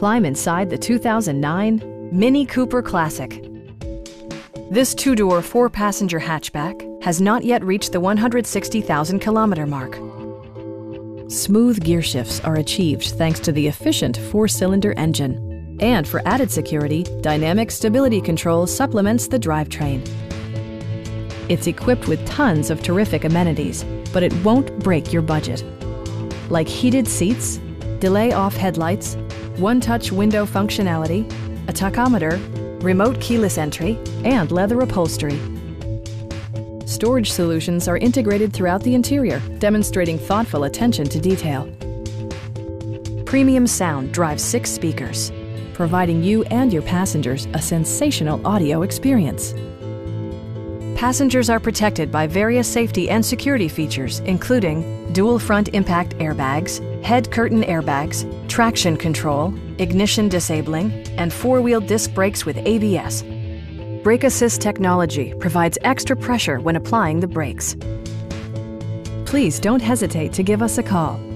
Climb inside the 2009 Mini Cooper Classic. This two-door, four-passenger hatchback has not yet reached the 160,000-kilometer mark. Smooth gear shifts are achieved thanks to the efficient four-cylinder engine. And for added security, Dynamic Stability Control supplements the drivetrain. It's equipped with tons of terrific amenities, but it won't break your budget. Like heated seats, delay-off headlights, one-touch window functionality, a tachometer, remote keyless entry, and leather upholstery. Storage solutions are integrated throughout the interior, demonstrating thoughtful attention to detail. Premium sound drives 6 speakers, providing you and your passengers a sensational audio experience. Passengers are protected by various safety and security features, including dual front impact airbags, head curtain airbags, traction control, ignition disabling, and four-wheel disc brakes with ABS. Brake assist technology provides extra pressure when applying the brakes. Please don't hesitate to give us a call.